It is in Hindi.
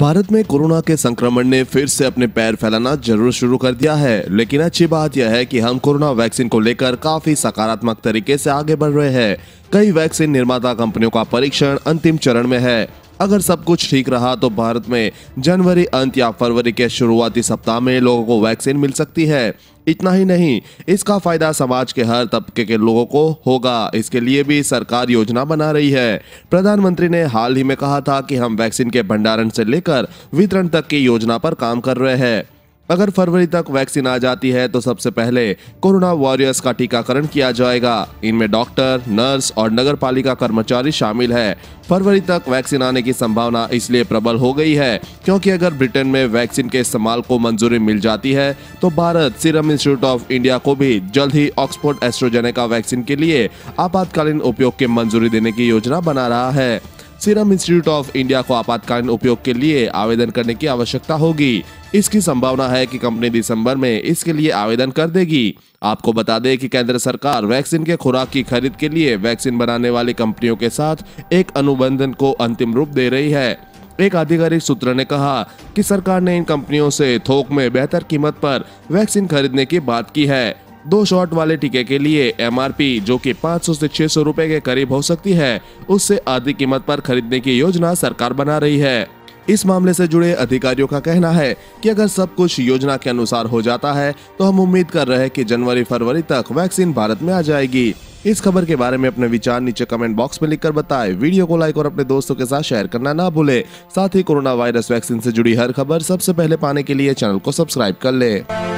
भारत में कोरोना के संक्रमण ने फिर से अपने पैर फैलाना जरूर शुरू कर दिया है, लेकिन अच्छी बात यह है कि हम कोरोना वैक्सीन को लेकर काफी सकारात्मक तरीके से आगे बढ़ रहे हैं। कई वैक्सीन निर्माता कंपनियों का परीक्षण अंतिम चरण में है। अगर सब कुछ ठीक रहा तो भारत में जनवरी अंत या फरवरी के शुरुआती सप्ताह में लोगों को वैक्सीन मिल सकती है। इतना ही नहीं, इसका फायदा समाज के हर तबके के लोगों को होगा। इसके लिए भी सरकार योजना बना रही है। प्रधानमंत्री ने हाल ही में कहा था कि हम वैक्सीन के भंडारण से लेकर वितरण तक की योजना पर काम कर रहे हैं। अगर फरवरी तक वैक्सीन आ जाती है तो सबसे पहले कोरोना वॉरियर्स का टीकाकरण किया जाएगा। इनमें डॉक्टर, नर्स और नगरपालिका कर्मचारी शामिल है। फरवरी तक वैक्सीन आने की संभावना इसलिए प्रबल हो गई है क्योंकि अगर ब्रिटेन में वैक्सीन के इस्तेमाल को मंजूरी मिल जाती है तो Bharat serum institute of India को भी जल्द ही ऑक्सफोर्ड एस्ट्राजेनेका वैक्सीन के लिए आपातकालीन उपयोग की मंजूरी देने की योजना बना रहा है। सीरम इंस्टीट्यूट ऑफ इंडिया को आपातकालीन उपयोग के लिए आवेदन करने की आवश्यकता होगी। इसकी संभावना है कि कंपनी दिसंबर में इसके लिए आवेदन कर देगी। आपको बता दें कि केंद्र सरकार वैक्सीन के खुराक की खरीद के लिए वैक्सीन बनाने वाली कंपनियों के साथ एक अनुबंधन को अंतिम रूप दे रही है। एक आधिकारिक सूत्र ने कहा कि सरकार ने इन कंपनियों से थोक में बेहतर कीमत पर वैक्सीन खरीदने की बात की है। 2 शॉट वाले टीके के लिए MRP जो कि 500 से 600 रुपए के करीब हो सकती है, उससे आधी कीमत पर खरीदने की योजना सरकार बना रही है। इस मामले से जुड़े अधिकारियों का कहना है कि अगर सब कुछ योजना के अनुसार हो जाता है तो हम उम्मीद कर रहे हैं कि जनवरी फरवरी तक वैक्सीन भारत में आ जाएगी। इस खबर के बारे में अपने विचार नीचे कमेंट बॉक्स में लिखकर बताएं। वीडियो को लाइक और अपने दोस्तों के साथ शेयर करना ना भूले। साथ ही कोरोना वायरस वैक्सीन से जुड़ी हर खबर सबसे पहले पाने के लिए चैनल को सब्सक्राइब कर ले।